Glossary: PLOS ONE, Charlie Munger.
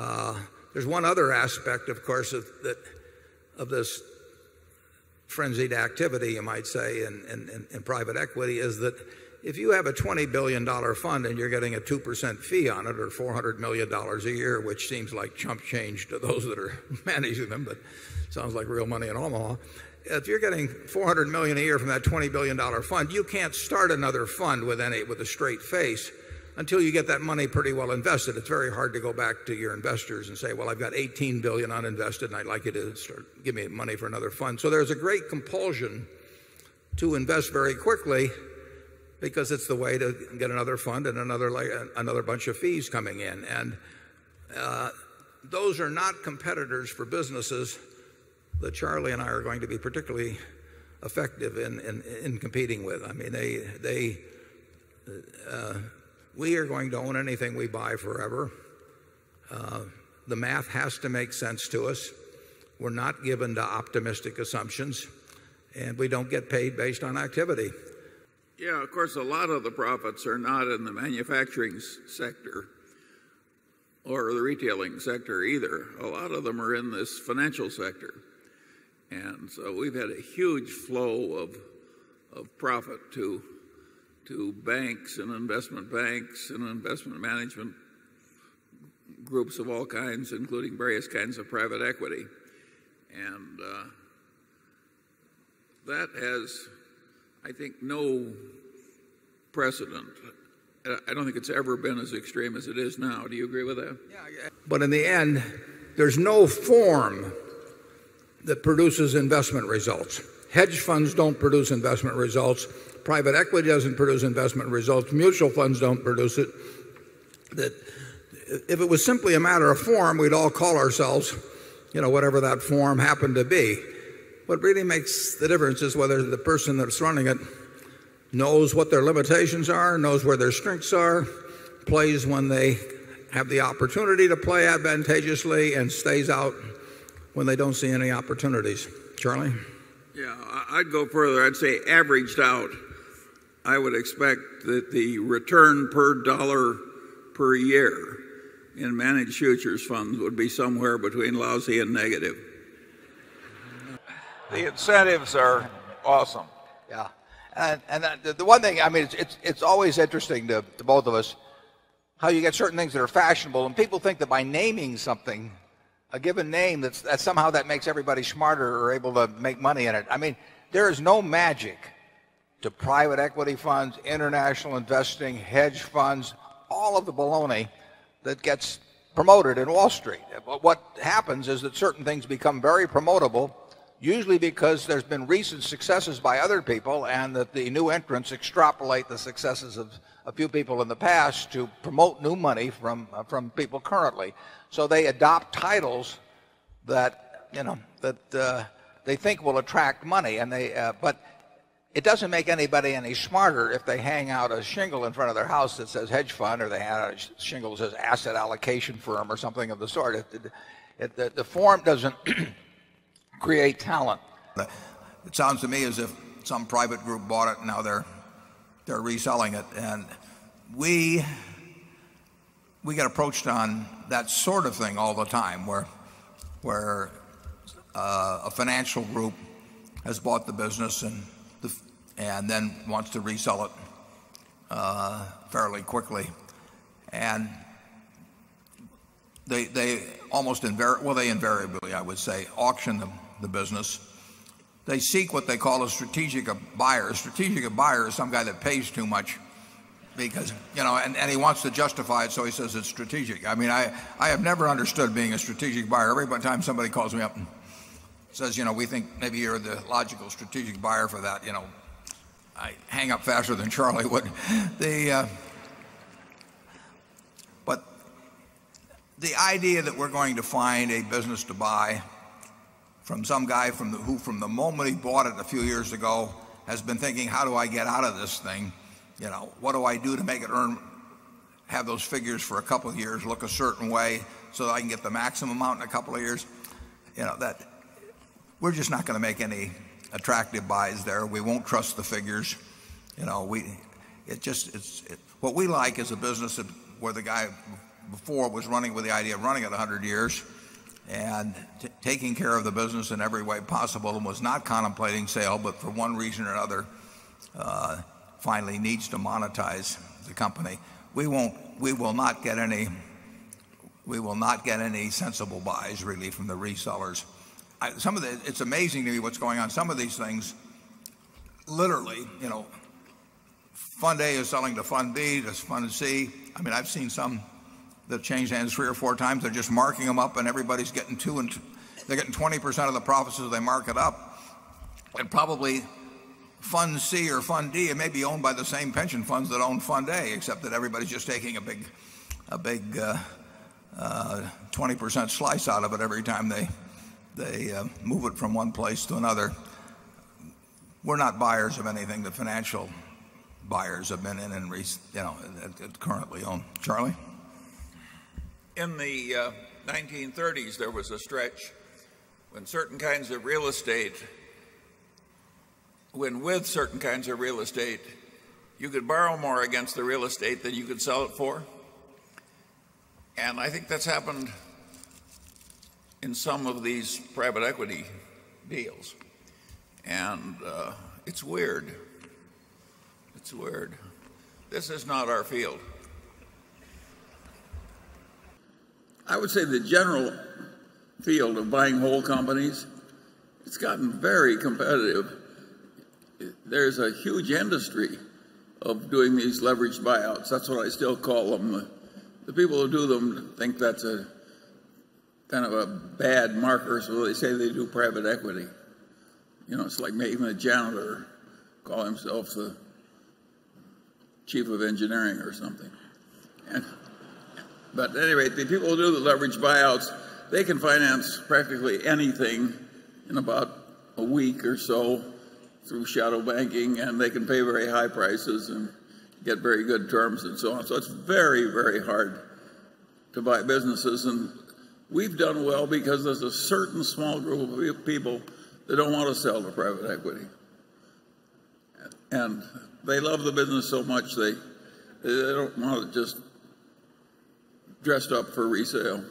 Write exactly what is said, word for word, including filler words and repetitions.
Uh, there's one other aspect, of course, of, that, of this frenzied activity, you might say, in, in, in private equity is that if you have a twenty billion dollar fund and you're getting a two percent fee on it, or four hundred million dollars a year, which seems like chump change to those that are managing them, but sounds like real money in Omaha. If you're getting four hundred million dollars a year from that twenty billion dollar fund, you can't start another fund with, any, with a straight face until you get that money pretty well invested. It's very hard to go back to your investors and say, well, I've got eighteen billion dollars uninvested and I'd like you to start, give me money for another fund. So there's a great compulsion to invest very quickly, because it's the way to get another fund and another, another bunch of fees coming in. And uh, those are not competitors for businesses that Charlie and I are going to be particularly effective in, in, in competing with. I mean, they, they, uh, we are going to own anything we buy forever. Uh, the math has to make sense to us. We're not given to optimistic assumptions, and we don't get paid based on activity. Yeah, of course, a lot of the profits are not in the manufacturing sector or the retailing sector either. A lot of them are in this financial sector. And so we've had a huge flow of, of profit to, to banks and investment banks and investment management groups of all kinds, including various kinds of private equity. And uh, that has, I think, no precedent. I don't think it's ever been as extreme as it is now. Do you agree with that? Yeah. But in the end, there's no form that produces investment results. Hedge funds don't produce investment results. Private equity doesn't produce investment results. Mutual funds don't produce it. That if it was simply a matter of form, we'd all call ourselves, you know, whatever that form happened to be. What really makes the difference is whether the person that's running it knows what their limitations are, knows where their strengths are, plays when they have the opportunity to play advantageously, and stays out when they don't see any opportunities. Charlie? Yeah, I'd go further. I'd say averaged out. I would expect that the return per dollar per year in managed futures funds would be somewhere between lousy and negative. The incentives are awesome. Yeah, and and the, the one thing, I mean, it's it's, it's always interesting to, to both of us how you get certain things that are fashionable, and people think that by naming something, a given name, that's that somehow that makes everybody smarter or able to make money in it. I mean, there is no magic to private equity funds, international investing, hedge funds, all of the baloney that gets promoted in Wall Street. But what happens is that certain things become very promotable, usually because there's been recent successes by other people, and that the new entrants extrapolate the successes of a few people in the past to promote new money from uh, from people currently. So they adopt titles that, you know, that uh, they think will attract money, and they uh, but it doesn't make anybody any smarter if they hang out a shingle in front of their house that says hedge fund, or they hang out a shingle that says asset allocation firm or something of the sort. It, it, it, the, the form doesn't create talent. It sounds to me as if some private group bought it and now they're they're reselling it. And we we get approached on that sort of thing all the time, where where uh, a financial group has bought the business and the, and then wants to resell it uh, fairly quickly, and they they almost invariably, well, they invariably, I would say, auction them. The business. They seek what they call a strategic buyer. A strategic buyer is some guy that pays too much because, you know, and, and he wants to justify it, so he says it's strategic. I mean, I, I have never understood being a strategic buyer. Every time somebody calls me up and says, you know, we think maybe you're the logical strategic buyer for that, you know, I hang up faster than Charlie would. The, uh, but the idea that we're going to find a business to buy from some guy from the, who from the moment he bought it a few years ago has been thinking, how do I get out of this thing? You know, what do I do to make it earn, have those figures for a couple of years look a certain way so that I can get the maximum amount in a couple of years? You know, that we're just not going to make any attractive buys there. We won't trust the figures. You know, we, it just, it's, it, what we like is a business where the guy before was running with the idea of running it a hundred years and t taking care of the business in every way possible, and was not contemplating sale, but for one reason or another uh, finally needs to monetize the company. We won't, we will not get any, we will not get any sensible buys really from the resellers. I, some of the, it's amazing to me what's going on. Some of these things, literally, you know, Fund A is selling to Fund B, to Fund C. I mean, I've seen some that changed hands three or four times. They're just marking them up, and everybody's getting two and two, they're getting twenty percent of the profits as they mark it up. And probably Fund C or Fund D, it may be owned by the same pension funds that own Fund A, except that everybody's just taking a big, a big uh, uh, twenty percent slice out of it every time they they uh, move it from one place to another. We're not buyers of anything the financial buyers have been in and, you know, currently own. Charlie? In the uh, nineteen thirties, there was a stretch when certain kinds of real estate, when with certain kinds of real estate, you could borrow more against the real estate than you could sell it for. And I think that's happened in some of these private equity deals. And uh, it's weird. It's weird. This is not our field. I would say the general field of buying whole companies, it's gotten very competitive. There's a huge industry of doing these leveraged buyouts. That's what I still call them. The people who do them think that's a kind of a bad marker, so they say they do private equity. You know, it's like making a janitor call himself the chief of engineering or something. And, But at any rate, the people who do the leverage buyouts, they can finance practically anything in about a week or so through shadow banking, and they can pay very high prices and get very good terms and so on. So it's very, very hard to buy businesses. And we've done well because there's a certain small group of people that don't want to sell to private equity. And they love the business so much they, they don't want to just dressed up for resale.